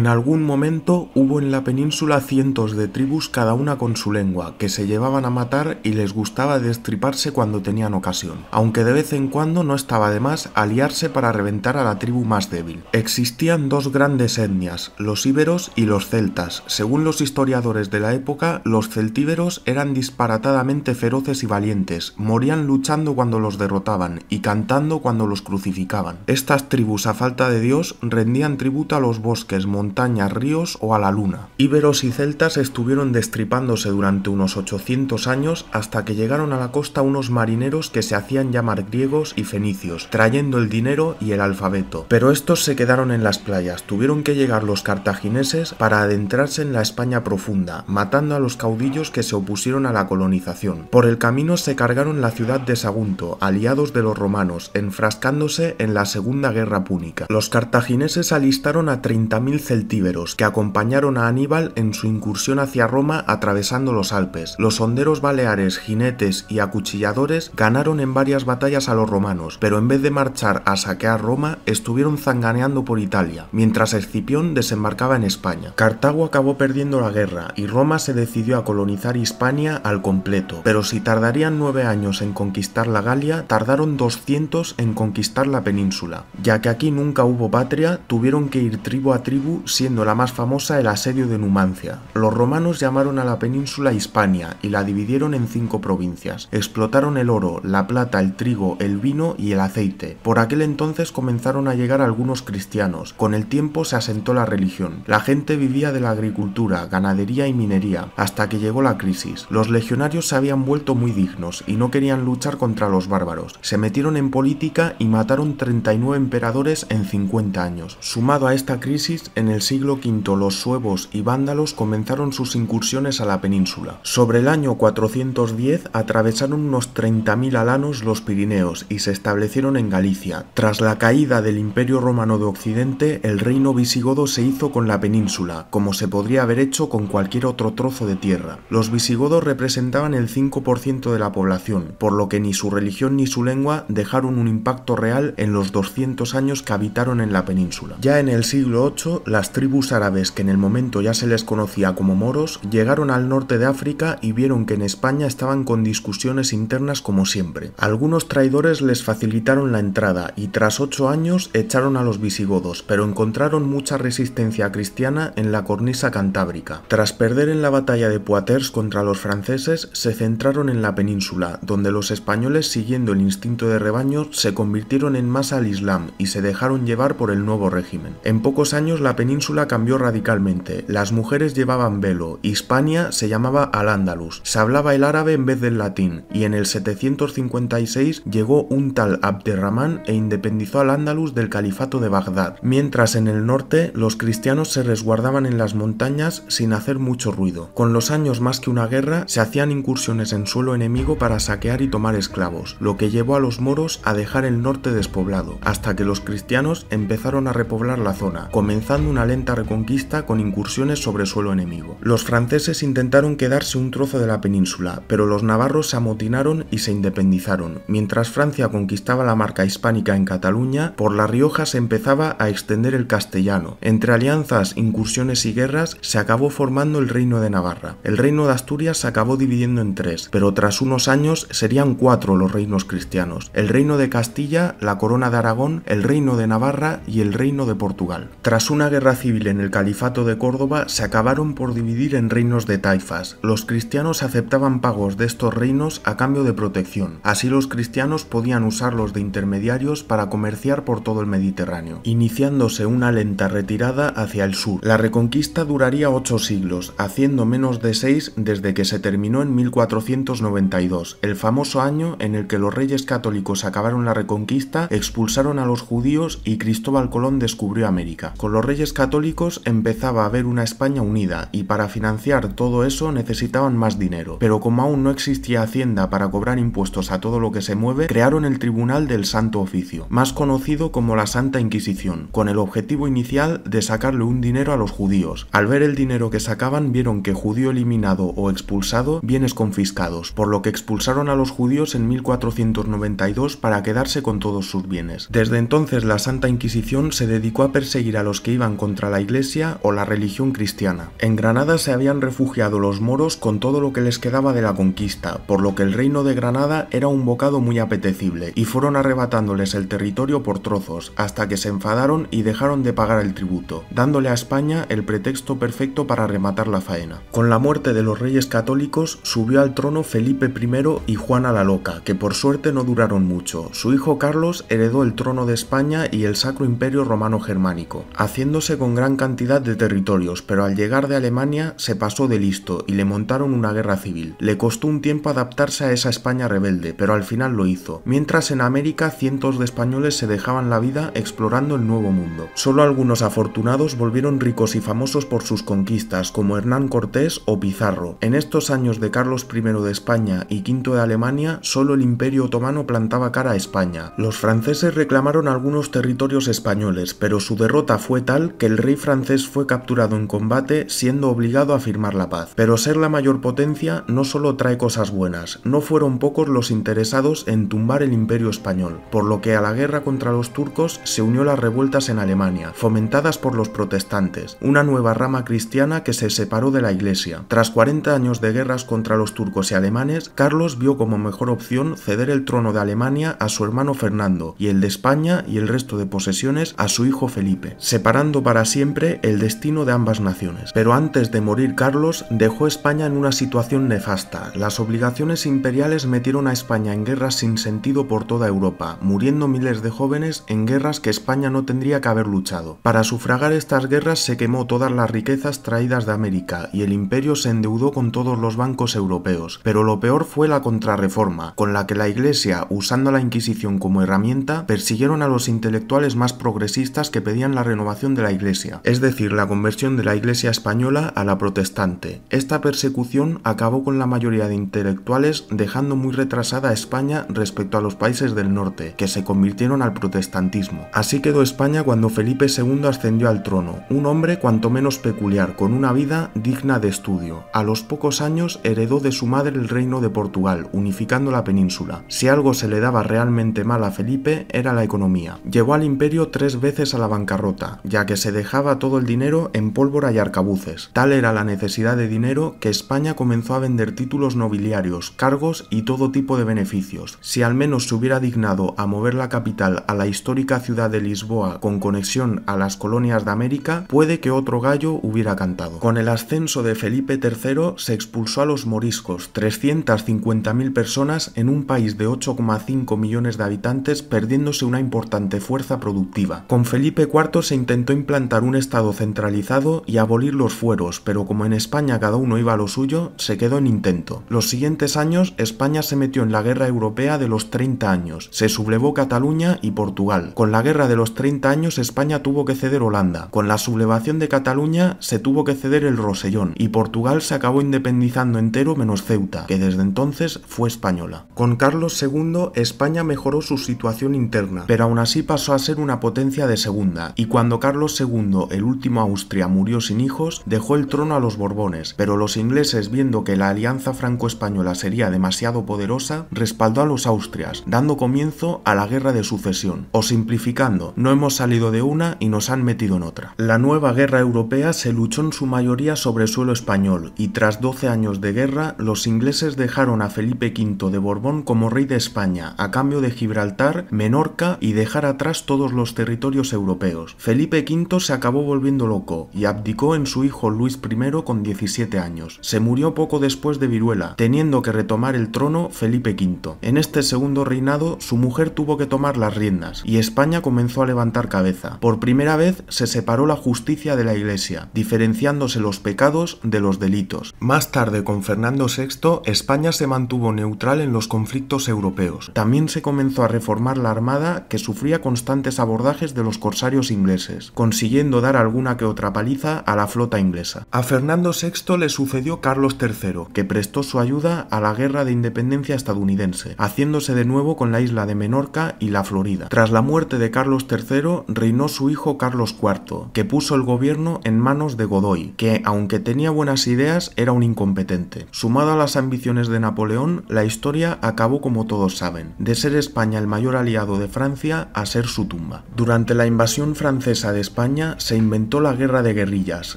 En algún momento hubo en la península cientos de tribus, cada una con su lengua, que se llevaban a matar y les gustaba destriparse cuando tenían ocasión, aunque de vez en cuando no estaba de más aliarse para reventar a la tribu más débil. Existían dos grandes etnias, los íberos y los celtas. Según los historiadores de la época, los celtíberos eran disparatadamente feroces y valientes, morían luchando cuando los derrotaban y cantando cuando los crucificaban. Estas tribus, a falta de Dios, rendían tributo a los bosques, montañas, ríos o a la luna. Íberos y celtas estuvieron destripándose durante unos 800 años hasta que llegaron a la costa unos marineros que se hacían llamar griegos y fenicios, trayendo el dinero y el alfabeto. Pero estos se quedaron en las playas, tuvieron que llegar los cartagineses para adentrarse en la España profunda, matando a los caudillos que se opusieron a la colonización. Por el camino se cargaron la ciudad de Sagunto, aliados de los romanos, enfrascándose en la Segunda Guerra Púnica. Los cartagineses alistaron a 30.000 celtíberos, que acompañaron a Aníbal en su incursión hacia Roma atravesando los Alpes. Los honderos baleares, jinetes y acuchilladores ganaron en varias batallas a los romanos, pero en vez de marchar a saquear Roma, estuvieron zanganeando por Italia, mientras Escipión desembarcaba en España. Cartago acabó perdiendo la guerra y Roma se decidió a colonizar Hispania al completo, pero si tardarían 9 años en conquistar la Galia, tardaron 200 en conquistar la península. Ya que aquí nunca hubo patria, tuvieron que ir tribu a tribu, siendo la más famosa el asedio de Numancia. Los romanos llamaron a la península Hispania y la dividieron en 5 provincias. Explotaron el oro, la plata, el trigo, el vino y el aceite. Por aquel entonces comenzaron a llegar algunos cristianos. Con el tiempo se asentó la religión. La gente vivía de la agricultura, ganadería y minería, hasta que llegó la crisis. Los legionarios se habían vuelto muy dignos y no querían luchar contra los bárbaros. Se metieron en política y mataron 39 emperadores en 50 años. Sumado a esta crisis, en el siglo V los suevos y vándalos comenzaron sus incursiones a la península. Sobre el año 410 atravesaron unos 30.000 alanos los Pirineos y se establecieron en Galicia. Tras la caída del Imperio Romano de Occidente, el reino visigodo se hizo con la península, como se podría haber hecho con cualquier otro trozo de tierra. Los visigodos representaban el 5% de la población, por lo que ni su religión ni su lengua dejaron un impacto real en los 200 años que habitaron en la península. Ya en el siglo VIII, las tribus árabes, que en el momento ya se les conocía como moros, llegaron al norte de África y vieron que en España estaban con discusiones internas como siempre. Algunos traidores les facilitaron la entrada y tras 8 años echaron a los visigodos, pero encontraron mucha resistencia cristiana en la cornisa cantábrica. Tras perder en la batalla de Poitiers contra los franceses, se centraron en la península, donde los españoles, siguiendo el instinto de rebaño, se convirtieron en masa al Islam y se dejaron llevar por el nuevo régimen. En pocos años la península cambió radicalmente, las mujeres llevaban velo, Hispania se llamaba Al-Ándalus, se hablaba el árabe en vez del latín, y en el 756 llegó un tal Abderramán e independizó Al-Ándalus del califato de Bagdad. Mientras en el norte los cristianos se resguardaban en las montañas sin hacer mucho ruido. Con los años, más que una guerra, se hacían incursiones en suelo enemigo para saquear y tomar esclavos, lo que llevó a los moros a dejar el norte despoblado, hasta que los cristianos empezaron a repoblar la zona, comenzando una lenta reconquista con incursiones sobre suelo enemigo. Los franceses intentaron quedarse un trozo de la península, pero los navarros se amotinaron y se independizaron. Mientras Francia conquistaba la marca hispánica en Cataluña, por La Rioja se empezaba a extender el castellano. Entre alianzas, incursiones y guerras se acabó formando el Reino de Navarra. El Reino de Asturias se acabó dividiendo en 3, pero tras unos años serían 4 los reinos cristianos: el Reino de Castilla, la Corona de Aragón, el Reino de Navarra y el Reino de Portugal. Tras una guerra civil en el Califato de Córdoba, se acabaron por dividir en reinos de taifas. Los cristianos aceptaban pagos de estos reinos a cambio de protección. Así los cristianos podían usarlos de intermediarios para comerciar por todo el Mediterráneo, iniciándose una lenta retirada hacia el sur. La reconquista duraría 8 siglos, haciendo menos de 6 desde que se terminó en 1492, el famoso año en el que los reyes católicos acabaron la reconquista, expulsaron a los judíos y Cristóbal Colón descubrió América. Con los reyes católicos empezaba a haber una España unida y para financiar todo eso necesitaban más dinero, pero como aún no existía Hacienda para cobrar impuestos a todo lo que se mueve, crearon el Tribunal del Santo Oficio, más conocido como la Santa Inquisición, con el objetivo inicial de sacarle un dinero a los judíos. Al ver el dinero que sacaban, vieron que judío eliminado o expulsado, bienes confiscados, por lo que expulsaron a los judíos en 1492 para quedarse con todos sus bienes. Desde entonces la Santa Inquisición se dedicó a perseguir a los que iban con contra la Iglesia o la religión cristiana. En Granada se habían refugiado los moros con todo lo que les quedaba de la conquista, por lo que el reino de Granada era un bocado muy apetecible, y fueron arrebatándoles el territorio por trozos, hasta que se enfadaron y dejaron de pagar el tributo, dándole a España el pretexto perfecto para rematar la faena. Con la muerte de los reyes católicos subió al trono Felipe I y Juana la Loca, que por suerte no duraron mucho. Su hijo Carlos heredó el trono de España y el Sacro Imperio Romano Germánico, haciéndose con gran cantidad de territorios, pero al llegar de Alemania se pasó de listo y le montaron una guerra civil. Le costó un tiempo adaptarse a esa España rebelde, pero al final lo hizo. Mientras en América cientos de españoles se dejaban la vida explorando el Nuevo Mundo. Solo algunos afortunados volvieron ricos y famosos por sus conquistas, como Hernán Cortés o Pizarro. En estos años de Carlos I de España y V de Alemania, solo el Imperio Otomano plantaba cara a España. Los franceses reclamaron algunos territorios españoles, pero su derrota fue tal que el rey francés fue capturado en combate, siendo obligado a firmar la paz. Pero ser la mayor potencia no solo trae cosas buenas, no fueron pocos los interesados en tumbar el Imperio Español, por lo que a la guerra contra los turcos se unió las revueltas en Alemania, fomentadas por los protestantes, una nueva rama cristiana que se separó de la Iglesia. Tras 40 años de guerras contra los turcos y alemanes, Carlos vio como mejor opción ceder el trono de Alemania a su hermano Fernando y el de España y el resto de posesiones a su hijo Felipe, separando para siempre el destino de ambas naciones. Pero antes de morir Carlos dejó España en una situación nefasta. Las obligaciones imperiales metieron a España en guerras sin sentido por toda Europa, muriendo miles de jóvenes en guerras que España no tendría que haber luchado. Para sufragar estas guerras se quemó todas las riquezas traídas de América y el imperio se endeudó con todos los bancos europeos, pero lo peor fue la contrarreforma, con la que la Iglesia, usando la Inquisición como herramienta, persiguieron a los intelectuales más progresistas que pedían la renovación de la Iglesia, es decir, la conversión de la Iglesia española a la protestante. Esta persecución acabó con la mayoría de intelectuales, dejando muy retrasada a España respecto a los países del norte, que se convirtieron al protestantismo. Así quedó España cuando Felipe II ascendió al trono, un hombre cuanto menos peculiar, con una vida digna de estudio. A los pocos años heredó de su madre el reino de Portugal, unificando la península. Si algo se le daba realmente mal a Felipe era la economía. Llevó al imperio 3 veces a la bancarrota, ya que se dejaba todo el dinero en pólvora y arcabuces. Tal era la necesidad de dinero que España comenzó a vender títulos nobiliarios, cargos y todo tipo de beneficios. Si al menos se hubiera dignado a mover la capital a la histórica ciudad de Lisboa con conexión a las colonias de América, puede que otro gallo hubiera cantado. Con el ascenso de Felipe III se expulsó a los moriscos, 350.000 personas en un país de 8,5 millones de habitantes, perdiéndose una importante fuerza productiva. Con Felipe IV se intentó implantar un estado centralizado y abolir los fueros, pero como en España cada uno iba a lo suyo, se quedó en intento. Los siguientes años, España se metió en la Guerra Europea de los 30 años, se sublevó Cataluña y Portugal. Con la Guerra de los 30 años, España tuvo que ceder Holanda. Con la sublevación de Cataluña, se tuvo que ceder el Rosellón, y Portugal se acabó independizando entero menos Ceuta, que desde entonces fue española. Con Carlos II, España mejoró su situación interna, pero aún así pasó a ser una potencia de segunda, y cuando Carlos II, el último Austria, murió sin hijos, dejó el trono a los Borbones, pero los ingleses, viendo que la alianza franco-española sería demasiado poderosa, respaldó a los Austrias, dando comienzo a la Guerra de Sucesión. O simplificando, no hemos salido de una y nos han metido en otra. La nueva guerra europea se luchó en su mayoría sobre suelo español, y tras 12 años de guerra, los ingleses dejaron a Felipe V de Borbón como rey de España, a cambio de Gibraltar, Menorca y dejar atrás todos los territorios europeos. Felipe V se acabó volviendo loco y abdicó en su hijo Luis I con 17 años. Se murió poco después de viruela, teniendo que retomar el trono Felipe V. En este segundo reinado, su mujer tuvo que tomar las riendas y España comenzó a levantar cabeza. Por primera vez se separó la justicia de la Iglesia, diferenciándose los pecados de los delitos. Más tarde, con Fernando VI, España se mantuvo neutral en los conflictos europeos. También se comenzó a reformar la armada, que sufría constantes abordajes de los corsarios ingleses, consiguiendo dar alguna que otra paliza a la flota inglesa. A Fernando VI le sucedió Carlos III, que prestó su ayuda a la Guerra de Independencia estadounidense, haciéndose de nuevo con la isla de Menorca y la Florida. Tras la muerte de Carlos III, reinó su hijo Carlos IV, que puso el gobierno en manos de Godoy, que, aunque tenía buenas ideas, era un incompetente. Sumado a las ambiciones de Napoleón, la historia acabó como todos saben, de ser España el mayor aliado de Francia a ser su tumba. Durante la invasión francesa de España, España, se inventó la guerra de guerrillas,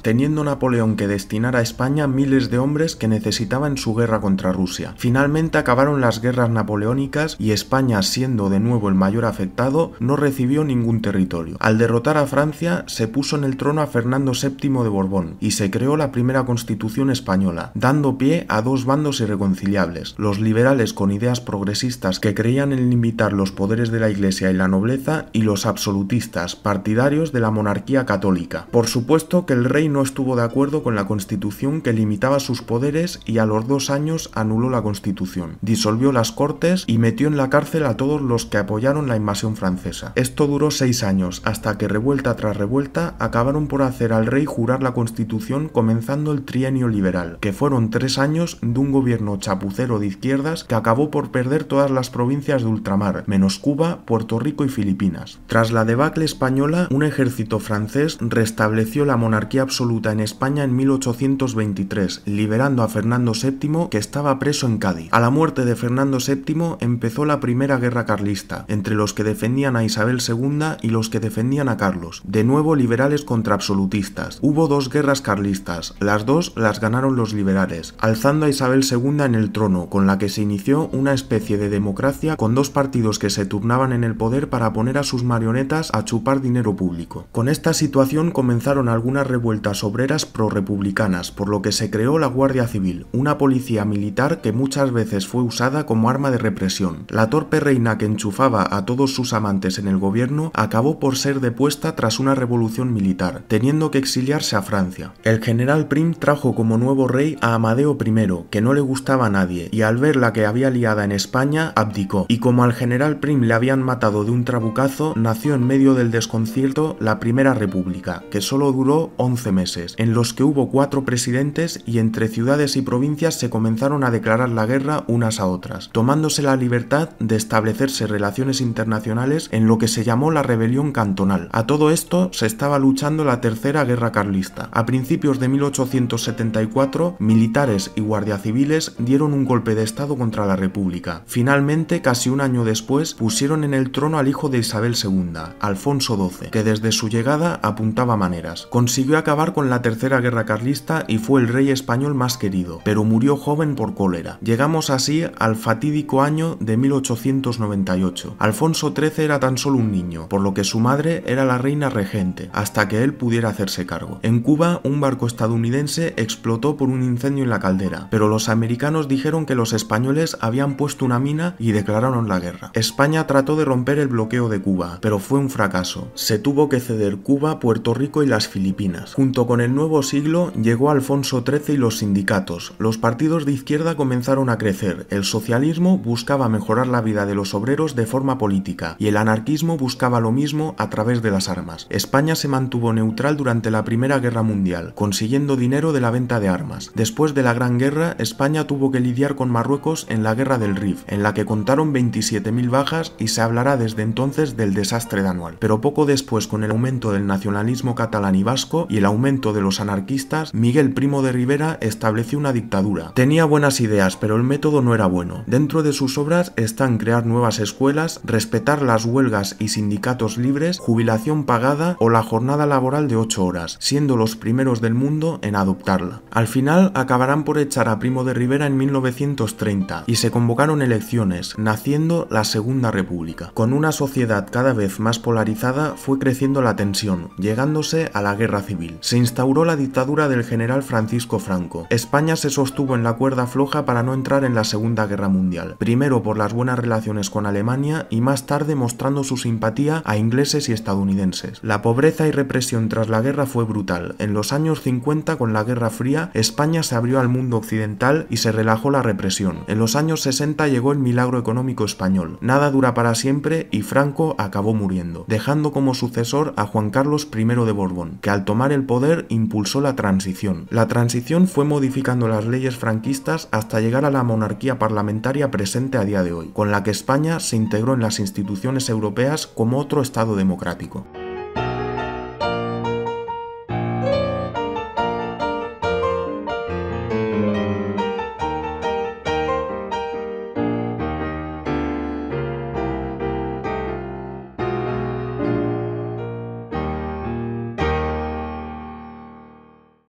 teniendo Napoleón que destinar a España miles de hombres que necesitaba en su guerra contra Rusia. Finalmente acabaron las guerras napoleónicas y España, siendo de nuevo el mayor afectado, no recibió ningún territorio. Al derrotar a Francia, se puso en el trono a Fernando VII de Borbón y se creó la primera Constitución española, dando pie a dos bandos irreconciliables: los liberales con ideas progresistas que creían en limitar los poderes de la Iglesia y la nobleza, y los absolutistas, partidarios de la monarquía católica. Por supuesto que el rey no estuvo de acuerdo con la Constitución, que limitaba sus poderes, y a los 2 años anuló la Constitución, disolvió las Cortes y metió en la cárcel a todos los que apoyaron la invasión francesa. Esto duró 6 años, hasta que revuelta tras revuelta acabaron por hacer al rey jurar la Constitución, comenzando el trienio liberal, que fueron 3 años de un gobierno chapucero de izquierdas que acabó por perder todas las provincias de ultramar, menos Cuba, Puerto Rico y Filipinas. Tras la debacle española, un ejército francés restableció la monarquía absoluta en España en 1823, liberando a Fernando VII, que estaba preso en Cádiz. A la muerte de Fernando VII empezó la primera guerra carlista, entre los que defendían a Isabel II y los que defendían a Carlos, de nuevo liberales contra absolutistas. Hubo 2 guerras carlistas, las 2 las ganaron los liberales, alzando a Isabel II en el trono, con la que se inició una especie de democracia con 2 partidos que se turnaban en el poder para poner a sus marionetas a chupar dinero público. Con esta situación comenzaron algunas revueltas obreras prorrepublicanas, por lo que se creó la Guardia Civil, una policía militar que muchas veces fue usada como arma de represión. La torpe reina que enchufaba a todos sus amantes en el gobierno acabó por ser depuesta tras una revolución militar, teniendo que exiliarse a Francia. El general Prim trajo como nuevo rey a Amadeo I, que no le gustaba a nadie, y al ver la que había liada en España, abdicó. Y como al general Prim le habían matado de un trabucazo, nació en medio del desconcierto la Primera República, que solo duró 11 meses, en los que hubo 4 presidentes y entre ciudades y provincias se comenzaron a declarar la guerra unas a otras, tomándose la libertad de establecerse relaciones internacionales en lo que se llamó la Rebelión Cantonal. A todo esto se estaba luchando la Tercera Guerra Carlista. A principios de 1874, militares y guardia civiles dieron un golpe de Estado contra la República. Finalmente, casi 1 año después, pusieron en el trono al hijo de Isabel II, Alfonso XII, que desde su llegada apuntaba maneras. Consiguió acabar con la Tercera Guerra Carlista y fue el rey español más querido, pero murió joven por cólera. Llegamos así al fatídico año de 1898. Alfonso XIII era tan solo un niño, por lo que su madre era la reina regente, hasta que él pudiera hacerse cargo. En Cuba, un barco estadounidense explotó por un incendio en la caldera, pero los americanos dijeron que los españoles habían puesto una mina y declararon la guerra. España trató de romper el bloqueo de Cuba, pero fue un fracaso. Se tuvo que ceder Cuba, Puerto Rico y las Filipinas. Junto con el nuevo siglo llegó Alfonso XIII y los sindicatos. Los partidos de izquierda comenzaron a crecer. El socialismo buscaba mejorar la vida de los obreros de forma política y el anarquismo buscaba lo mismo a través de las armas. España se mantuvo neutral durante la Primera Guerra Mundial, consiguiendo dinero de la venta de armas. Después de la Gran Guerra, España tuvo que lidiar con Marruecos en la Guerra del Rif, en la que contaron 27.000 bajas y se hablará desde entonces del desastre danual. Pero poco después, con el aumento del nacionalismo catalán y vasco y el aumento de los anarquistas, Miguel Primo de Rivera estableció una dictadura. Tenía buenas ideas, pero el método no era bueno. Dentro de sus obras están crear nuevas escuelas, respetar las huelgas y sindicatos libres, jubilación pagada o la jornada laboral de 8 horas, siendo los primeros del mundo en adoptarla. Al final acabarán por echar a Primo de Rivera en 1930 y se convocaron elecciones, naciendo la Segunda República. Con una sociedad cada vez más polarizada fue creciendo la tensión, llegándose a la guerra civil. Se instauró la dictadura del general Francisco Franco. España se sostuvo en la cuerda floja para no entrar en la Segunda Guerra Mundial, primero por las buenas relaciones con Alemania y más tarde mostrando su simpatía a ingleses y estadounidenses. La pobreza y represión tras la guerra fue brutal. En los años 50, con la Guerra Fría, España se abrió al mundo occidental y se relajó la represión. En los años 60 llegó el milagro económico español. Nada dura para siempre y Franco acabó muriendo, dejando como sucesor a Juan Carlos I de Borbón, que al tomar el poder impulsó la transición. La transición fue modificando las leyes franquistas hasta llegar a la monarquía parlamentaria presente a día de hoy, con la que España se integró en las instituciones europeas como otro Estado democrático.